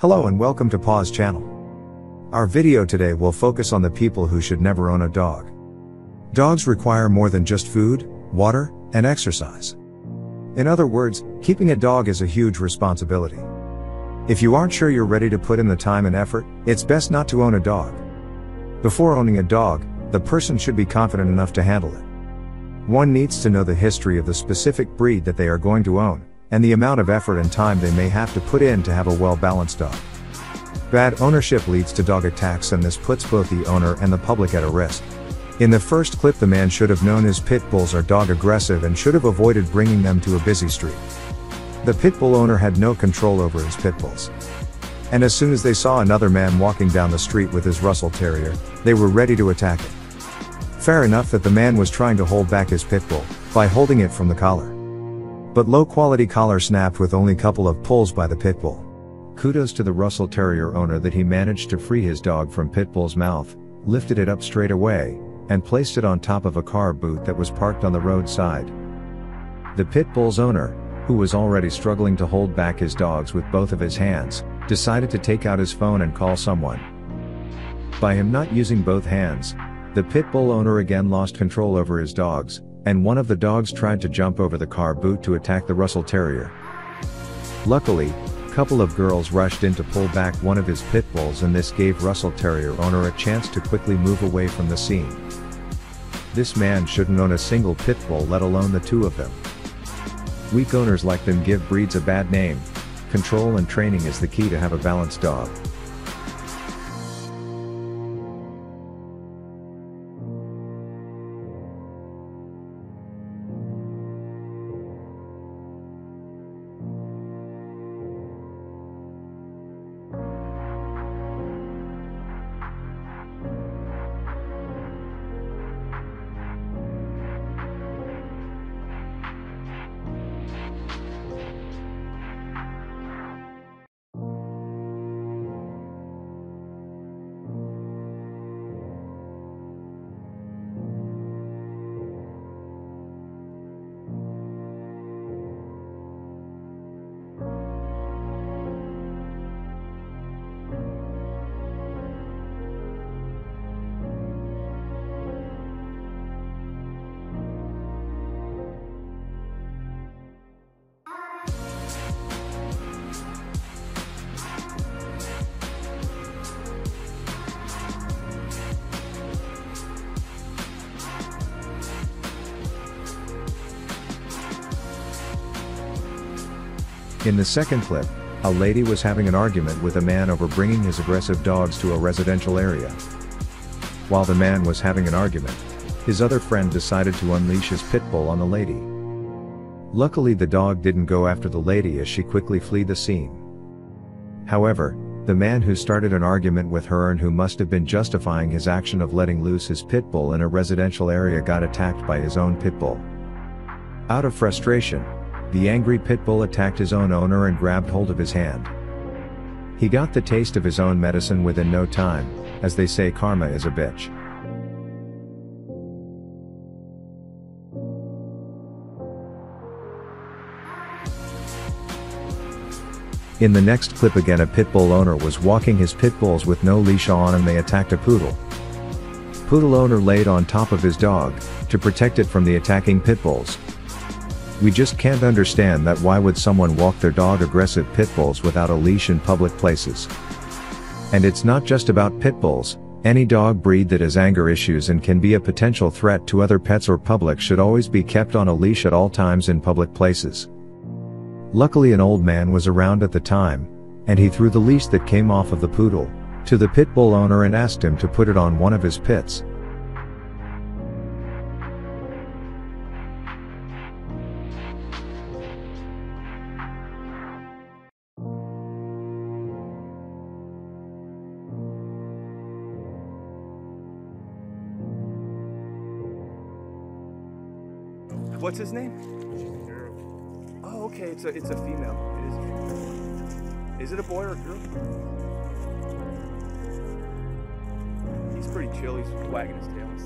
Hello and welcome to Paws Channel. Our video today will focus on the people who should never own a dog. Dogs require more than just food, water, and exercise. In other words, keeping a dog is a huge responsibility. If you aren't sure you're ready to put in the time and effort, it's best not to own a dog. Before owning a dog, the person should be confident enough to handle it. One needs to know the history of the specific breed that they are going to own, and the amount of effort and time they may have to put in to have a well-balanced dog. Bad ownership leads to dog attacks, and this puts both the owner and the public at a risk. In the first clip, the man should have known his pit bulls are dog aggressive and should have avoided bringing them to a busy street. The pit bull owner had no control over his pit bulls. And as soon as they saw another man walking down the street with his Russell Terrier, they were ready to attack it. Fair enough that the man was trying to hold back his pit bull by holding it from the collar. But low-quality collar snapped with only couple of pulls by the pit bull. Kudos to the Russell Terrier owner that he managed to free his dog from pit bull's mouth, lifted it up straight away, and placed it on top of a car boot that was parked on the roadside. The pit bull's owner, who was already struggling to hold back his dogs with both of his hands, decided to take out his phone and call someone. By him not using both hands, the pit bull owner again lost control over his dogs, and one of the dogs tried to jump over the car boot to attack the Russell Terrier. Luckily, a couple of girls rushed in to pull back one of his pit bulls, and this gave Russell Terrier owner a chance to quickly move away from the scene. This man shouldn't own a single pit bull, let alone the two of them. Weak owners like them give breeds a bad name. Control and training is the key to have a balanced dog. In the second clip, a lady was having an argument with a man over bringing his aggressive dogs to a residential area. While the man was having an argument, his other friend decided to unleash his pit bull on the lady. Luckily, the dog didn't go after the lady as she quickly fled the scene. However, the man who started an argument with her and who must have been justifying his action of letting loose his pit bull in a residential area got attacked by his own pit bull. Out of frustration, the angry pit bull attacked his own owner and grabbed hold of his hand. He got the taste of his own medicine within no time, as they say, karma is a bitch. In the next clip, again a pit bull owner was walking his pit bulls with no leash on, and they attacked a poodle. Poodle owner laid on top of his dog to protect it from the attacking pit bulls. We just can't understand that. Why would someone walk their dog aggressive pit bulls without a leash in public places? And it's not just about pit bulls. Any dog breed that has anger issues and can be a potential threat to other pets or public should always be kept on a leash at all times in public places. Luckily, an old man was around at the time, and he threw the leash that came off of the poodle to the pit bull owner and asked him to put it on one of his pits. What's his name? She's a girl. Oh, okay. It's a female. It is a female. Is it a boy or a girl? He's pretty chill. He's wagging his tail and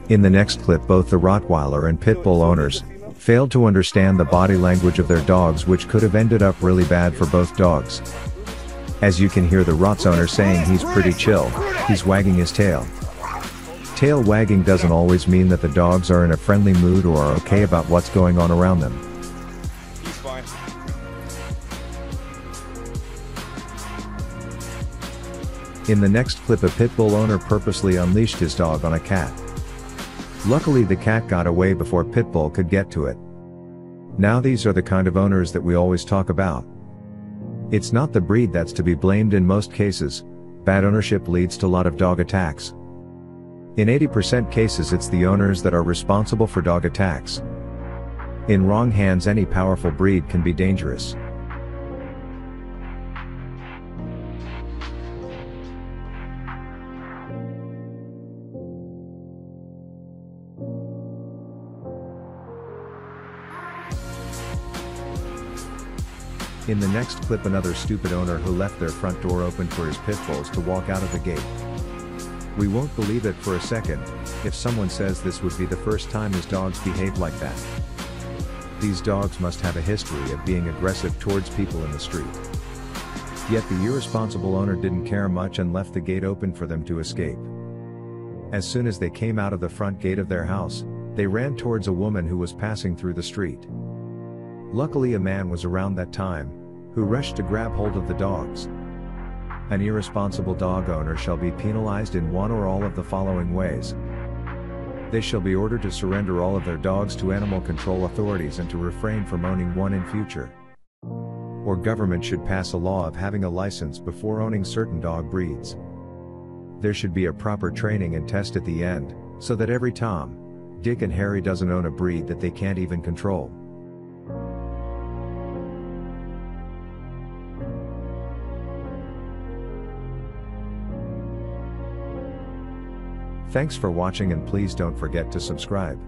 stuff. In the next clip, both the Rottweiler and pit bull owners failed to understand the body language of their dogs, which could have ended up really bad for both dogs. As you can hear the Rott's owner saying he's pretty chill, he's wagging his tail. Tail wagging doesn't always mean that the dogs are in a friendly mood or are okay about what's going on around them. He's fine. In the next clip, a pit bull owner purposely unleashed his dog on a cat. Luckily the cat got away before pit bull could get to it. Now these are the kind of owners that we always talk about. It's not the breed that's to be blamed in most cases. Bad ownership leads to a lot of dog attacks. In 80% cases it's the owners that are responsible for dog attacks. In wrong hands any powerful breed can be dangerous. In the next clip, another stupid owner who left their front door open for his pit bulls to walk out of the gate. We won't believe it for a second if someone says this would be the first time his dogs behaved like that. These dogs must have a history of being aggressive towards people in the street. Yet the irresponsible owner didn't care much and left the gate open for them to escape. As soon as they came out of the front gate of their house, they ran towards a woman who was passing through the street. Luckily a man was around that time, who rushed to grab hold of the dogs. An irresponsible dog owner shall be penalized in one or all of the following ways. They shall be ordered to surrender all of their dogs to animal control authorities and to refrain from owning one in future. Or government should pass a law of having a license before owning certain dog breeds. There should be a proper training and test at the end, so that every Tom, Dick and Harry doesn't own a breed that they can't even control. Thanks for watching and please don't forget to subscribe.